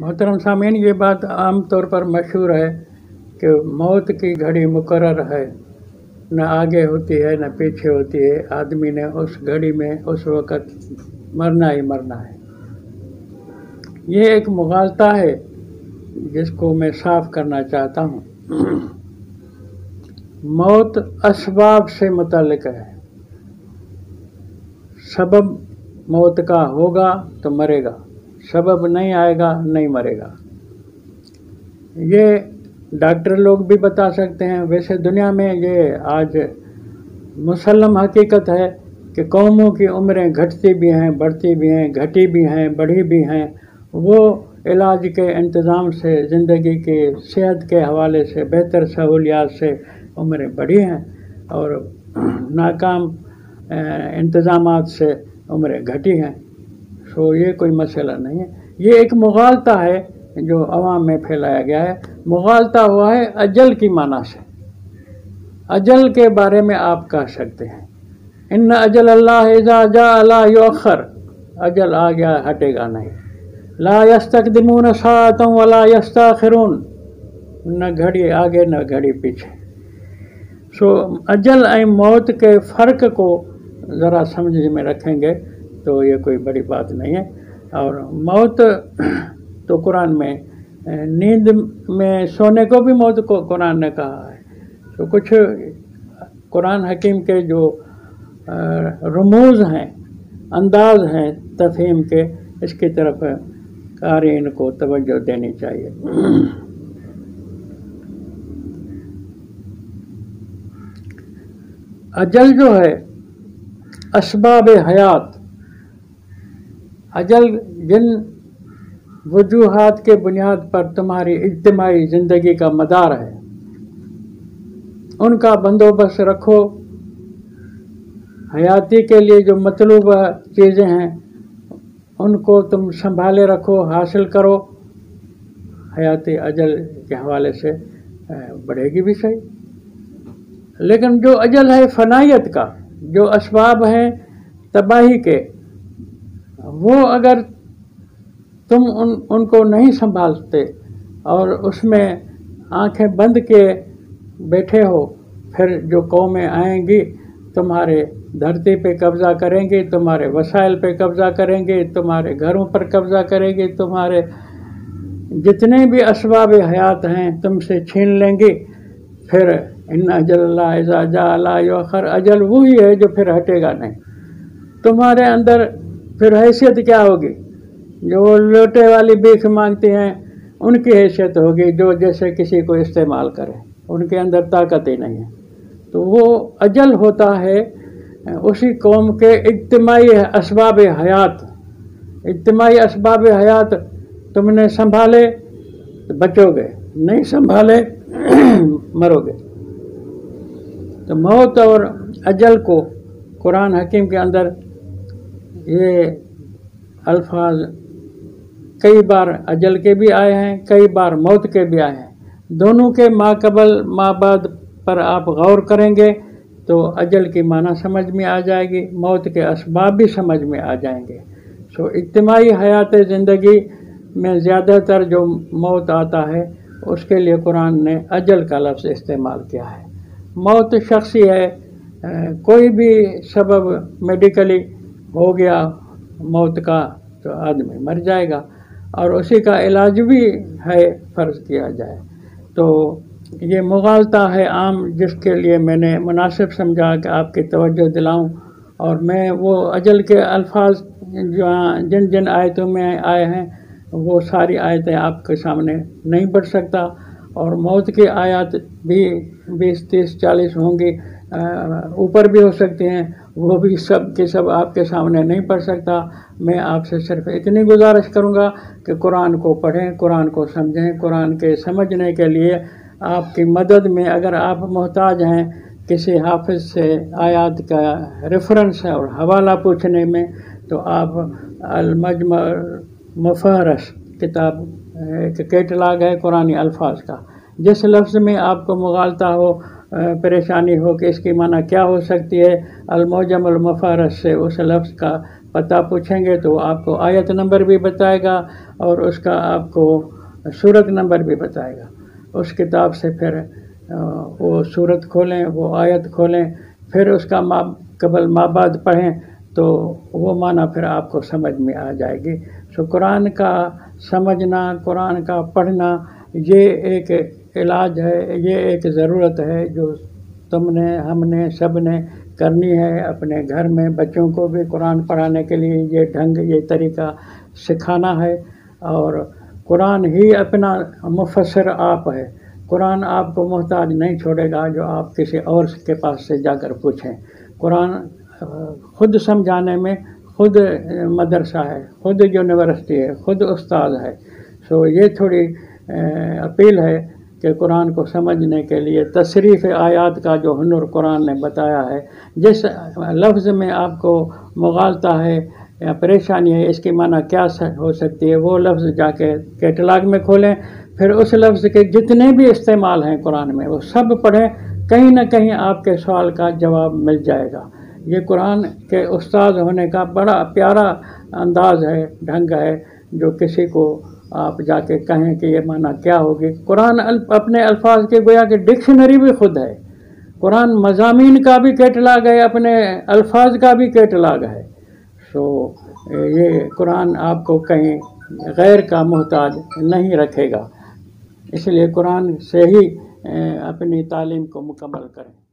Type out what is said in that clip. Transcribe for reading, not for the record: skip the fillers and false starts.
मोहतरम सामीन, ये बात आम तौर पर मशहूर है कि मौत की घड़ी मुकर्रर है, न आगे होती है न पीछे होती है। आदमी ने उस घड़ी में उस वक़्त मरना ही मरना है। ये एक मुग़ालता है जिसको मैं साफ करना चाहता हूँ। मौत असबाब से मुतल्लिक़ है। सबब मौत का होगा तो मरेगा, सबब नहीं आएगा नहीं मरेगा। ये डॉक्टर लोग भी बता सकते हैं। वैसे दुनिया में ये आज मुसल्लम हकीकत है कि कौमों की उम्रें घटती भी हैं बढ़ती भी हैं, घटी भी हैं बढ़ी भी हैं। वो इलाज के इंतज़ाम से, ज़िंदगी के सेहत के हवाले से, बेहतर सहूलियात से उम्रें बढ़ी हैं और नाकाम इंतज़ामात से उम्रें घटी हैं। तो ये कोई मसला नहीं है। ये एक मुग़ालता है जो आवाम में फैलाया गया है। मुग़ालता हुआ है अजल की माना से। अजल के बारे में आप कह सकते हैं इन्ना अजल अल्लाह इज़ा जाअ ला युअख़्खर, अजल आ गया हटेगा नहीं। ला यस्तक़दिमून साअतन वला यस्तअख़िरून, न घड़ी आगे न घड़ी पीछे। सो अजल और मौत के फ़र्क को ज़रा समझ में रखेंगे तो ये कोई बड़ी बात नहीं है। और मौत तो कुरान में, नींद में सोने को भी मौत को कुरान ने कहा है। तो कुछ कुरान हकीम के जो रमूज़ हैं, अंदाज हैं तफ़हीम के, इसकी तरफ क़ारीन को तवज्जो देनी चाहिए। अजल जो है असबाब हयात, अजल जिन वजूहात के बुनियाद पर तुम्हारी इज्तिमाई ज़िंदगी का मदार है, उनका बंदोबस्त रखो। हयाती के लिए जो मतलूब चीज़ें हैं उनको तुम संभाले रखो, हासिल करो। हयाती अजल के हवाले से बढ़ेगी भी सही, लेकिन जो अजल है फ़नायत का, जो असबाब हैं तबाही के, वो अगर तुम उनको नहीं संभालते और उसमें आंखें बंद के बैठे हो, फिर जो कौमें आएंगी तुम्हारे धरती पे कब्ज़ा करेंगी, तुम्हारे वसाइल पे कब्ज़ा करेंगी, तुम्हारे घरों पर कब्ज़ा करेंगी, तुम्हारे जितने भी असबाब हयात हैं तुमसे छीन लेंगी। फिर इन्ना अजल्लाह इज़ा जाअ ला युअख़्खर, अजल वही है जो फिर हटेगा नहीं। तुम्हारे अंदर फिर हैसियत क्या होगी? जो लोटे वाली भीख मांगती हैं उनकी हैसियत होगी, जो जैसे किसी को इस्तेमाल करें, उनके अंदर ताकत ही नहीं है। तो वो अजल होता है उसी कौम के इज्तिमाई असबाब हयात। इज्तिमाई असबाब हयात तुमने संभाले तो बचोगे, नहीं संभाले मरोगे। तो मौत और अजल को कुरान हकीम के अंदर ये अल्फाज कई बार अजल के भी आए हैं, कई बार मौत के भी आए हैं। दोनों के माकबल माबाद पर आप गौर करेंगे तो अजल की माना समझ में आ जाएगी, मौत के असबाब भी समझ में आ जाएंगे। सो इज्तिमाई हयात ज़िंदगी में ज़्यादातर जो मौत आता है उसके लिए कुरान ने अजल का लफ्ज़ इस्तेमाल किया है। मौत शख्सी है, कोई भी सबब मेडिकली हो गया मौत का तो आदमी मर जाएगा, और उसी का इलाज भी है फ़र्ज़ किया जाए। तो ये मुग़ालता है आम, जिसके लिए मैंने मुनासिब समझा कि आपकी तवज्जो दिलाऊं। और मैं वो अजल के अल्फाज जिन जिन आयतों में आए हैं वो सारी आयतें आपके सामने नहीं पढ़ सकता, और मौत की आयत भी 20, 30, 40 होंगी, ऊपर भी हो सकती हैं, वो भी सब के सब आपके सामने नहीं पढ़ सकता। मैं आपसे सिर्फ इतनी गुजारिश करूंगा कि कुरान को पढ़ें, कुरान को समझें। कुरान के समझने के लिए आपकी मदद में अगर आप मोहताज हैं किसी हाफिज से आयत का रेफरेंस और हवाला पूछने में, तो आप अल-मजमअ मुफहरस किताब, एक कैटलाग है कुरानी अल्फाज का, जिस लफ्ज़ में आपको मुग़ालता हो, परेशानी हो कि इसकी माना क्या हो सकती है, अल-मौजम अल-मुफहरस से उस लफ्ज़ का पता पूछेंगे तो आपको आयत नंबर भी बताएगा और उसका आपको सूरत नंबर भी बताएगा। उस किताब से फिर वो सूरत खोलें, वो आयत खोलें, फिर उसका कबल माबाद पढ़ें तो वो माना फिर आपको समझ में आ जाएगी। सो कुरान का समझना, कुरान का पढ़ना ये एक इलाज है, ये एक ज़रूरत है जो तुमने, हमने, सब ने करनी है। अपने घर में बच्चों को भी कुरान पढ़ाने के लिए ये ढंग, ये तरीका सिखाना है। और कुरान ही अपना मुफस्सर आप है, कुरान आपको मोहताज नहीं छोड़ेगा जो आप किसी और के पास से जाकर पूछें। कुरान खुद समझाने में खुद मदरसा है, खुद यूनिवर्सिटी है, खुद उस्ताद है। सो ये थोड़ी अपील है कि कुरान को समझने के लिए तसरीफ़ आयात का जो हुनर कुरान ने बताया है, जिस लफ्ज़ में आपको मुग़ालता है या परेशानी है इसकी माना क्या हो सकती है, वो लफ्ज़ जाके कैटलाग में खोलें, फिर उस लफ्ज़ के जितने भी इस्तेमाल हैं कुरान में वो सब पढ़ें, कहीं ना कहीं आपके सवाल का जवाब मिल जाएगा। ये कुरान के उस्ताद होने का बड़ा प्यारा अंदाज़ है, ढंग है, जो किसी को आप जाके कहें कि ये माना क्या होगी। कुरान अपने अल्फाज के गोया कि डिक्शनरी भी खुद है, कुरान मज़ामीन का भी कैटलाग है, अपने अल्फाज का भी कैटलाग है। सो ये कुरान आपको कहीं गैर का मोहताज नहीं रखेगा, इसलिए कुरान से ही अपनी तालीम को मुकम्मल करें।